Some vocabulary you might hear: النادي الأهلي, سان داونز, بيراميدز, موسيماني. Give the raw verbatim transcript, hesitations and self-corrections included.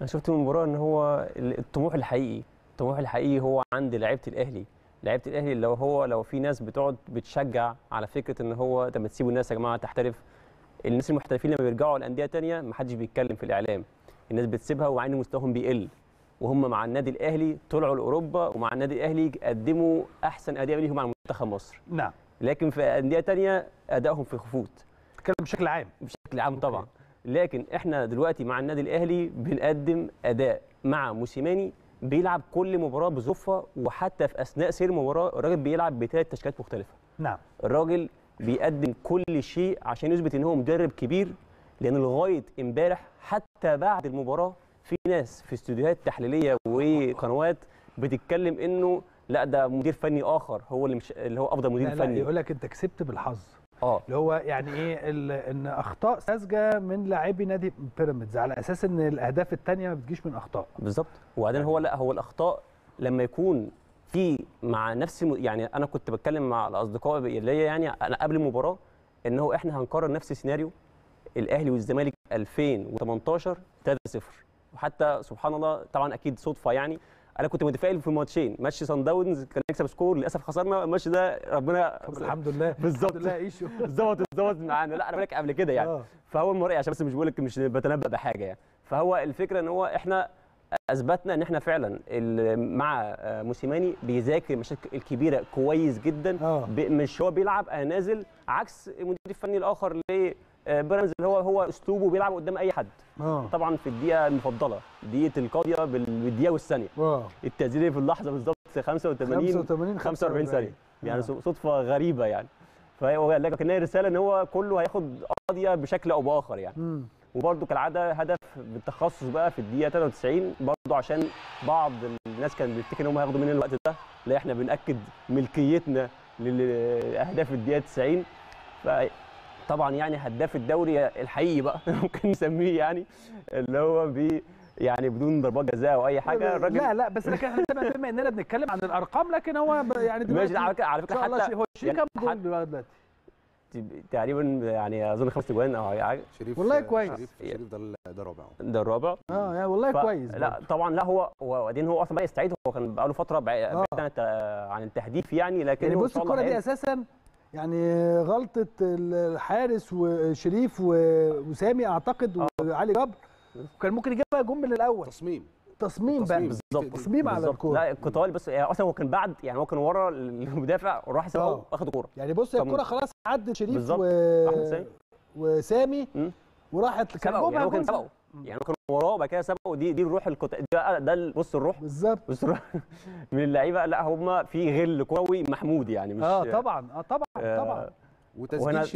انا شفت المباراه ان هو الطموح الحقيقي، الطموح الحقيقي هو عند لعيبه الاهلي، لعيبه الاهلي اللي هو لو في ناس بتقعد بتشجع على فكره ان هو طب ما تسيبوا الناس يا جماعه تحترف. الناس المحترفين لما بيرجعوا لانديه ثانيه ما حدش بيتكلم في الاعلام، الناس بتسيبها ومع ان مستواهم بيقل، وهم مع النادي الاهلي طلعوا لاوروبا ومع النادي الاهلي قدموا احسن اداء ليهم مع منتخب مصر. نعم. لكن في انديه ثانيه ادائهم في خفوت. بتتكلم بشكل عام. بشكل عام طبعا. لكن احنا دلوقتي مع النادي الاهلي بنقدم اداء مع موسيماني بيلعب كل مباراه بظروفها، وحتى في اثناء سير المباراه الراجل بيلعب بثلاث تشكيلات مختلفه. نعم. الراجل بيقدم كل شيء عشان يثبت ان هو مدرب كبير، لان لغايه امبارح حتى بعد المباراه في ناس في استوديوهات تحليليه وقنوات بتتكلم انه لا ده مدير فني اخر هو اللي مش اللي هو افضل مدير لا فني. لا يقول لك انت كسبت بالحظ. اه اللي هو يعني ايه ان اخطاء ساذجه من لاعبي نادي بيراميدز على اساس ان الاهداف الثانيه ما بتجيش من اخطاء. بالظبط. وبعدين هو لا هو الاخطاء لما يكون في مع نفس يعني انا كنت بتكلم مع الاصدقاء اللي هي يعني انا قبل المباراه ان هو احنا هنكرر نفس السيناريو الاهلي والزمالك ألفين وتمنتاشر تلاتة صفر، وحتى سبحان الله طبعا اكيد صدفه يعني انا كنت متفائل في ماتشين، ماتش سان داونز كان هيكسب سكور للاسف خسرنا الماتش ده ربنا الحمد لله بالظبط الحمد لله ايشو ظبط ظبط معانا. لا انا بقول لك قبل كده يعني أوه. فهو المره عشان بس مش بقول لك مش بتنبأ بحاجه يعني، فهو الفكره ان هو احنا اثبتنا ان احنا فعلا مع موسيماني بيذاكر المشاكل الكبيره كويس جدا. أوه. مش هو بيلعب انا نازل عكس المدير الفني الاخر ليه بيراميدز اللي هو هو اسلوبه بيلعب قدام اي حد. أوه. طبعا في الدقيقه المفضله دقيقه القاضيه بالدقيقه والثانيه التسجيل في اللحظه بالظبط خمسة وتمانين خمسة وأربعين ثانيه يعني صدفه غريبه يعني، فهو لكنها رساله ان هو كله هياخد قضيه بشكل او باخر يعني. م. وبرده كالعاده هدف بالتخصص بقى في الدقيقه تلاتة وتسعين برده عشان بعض الناس كانت بتفتكر ان هم هياخدوا مننا الوقت ده، لا احنا بناكد ملكيتنا للاهداف الدقيقه تسعين. ف طبعا يعني هداف الدوري الحقيقي بقى ممكن نسميه يعني اللي هو بي يعني بدون ضربات جزاء او اي حاجه الراجل لا لا بس لكن احنا بما اننا بنتكلم عن الارقام لكن هو يعني ماشي على فكره حتى هو شيء كام جول دلوقتي؟ تقريبا يعني اظن خمس اجوان او حاجه. شريف والله كويس شريف, شريف ده ده الرابع ده الرابع اه يعني والله كويس. لا طبعا لا هو وبعدين هو اصلا بقى يستعيد، هو كان بقى له فتره بعيد عن التهديف يعني، لكن يعني بص الكوره دي اساسا يعني غلطه الحارس وشريف وسامي اعتقد وعلي جبر، وكان ممكن يجيبها جون من الاول. تصميم تصميم بقى بالظبط تصميم على الكوره. لا القتال بس يعني اصلا هو كان بعد يعني هو كان ورا المدافع وراح سابه واخد الكوره يعني بص الكوره خلاص عدت شريف و... وسامي م? وراحت كان جوبها يعني كان سبقه يعني كان وراه وبعد كده سبقه. دي دي الروح القتال ده, ده بص الروح بالظبط بص الروح من اللعيبه. لا هم في غل كروي محمود يعني مش اه طبعا اه طبعا آه طبعا وتسجيل